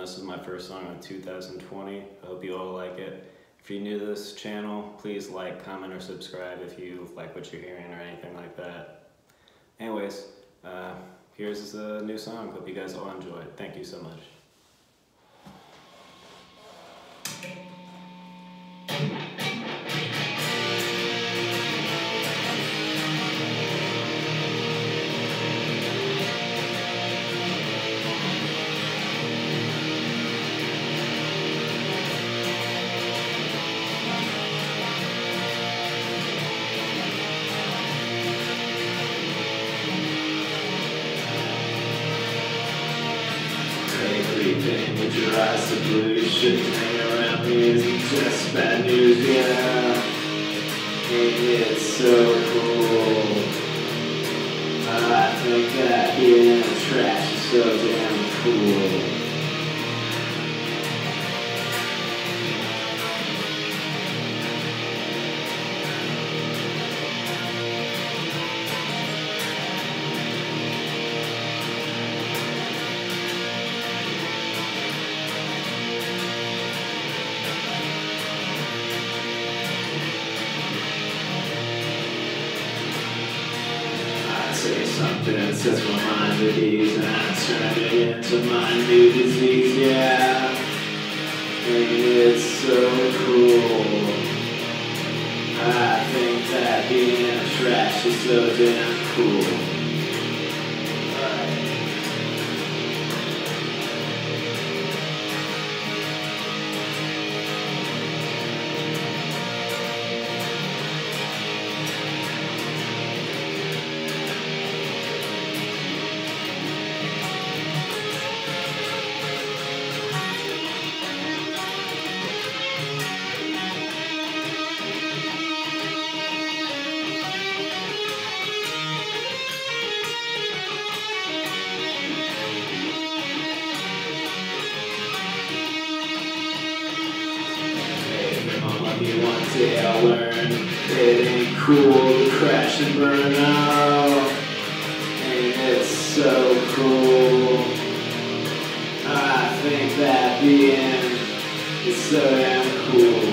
This is my first song in 2020. I hope you all like it. If you're new to this channel, please like, comment, or subscribe if you like what you're hearing or anything like that. Anyways, here's a new song. Hope you guys all enjoy it. Thank you so much. With your eyes so blue, you shouldn't hang around me. It's just bad news, yeah. And it's so cool. I think that being in the trash is so damn cool. Say something that sets my mind at ease, and I turn it into my new disease, yeah. And it's so cool. I think that being in the trash is so damn cool. One day I'll learn it ain't cool to crash and burn out, and it's so cool. I think that being is so damn cool.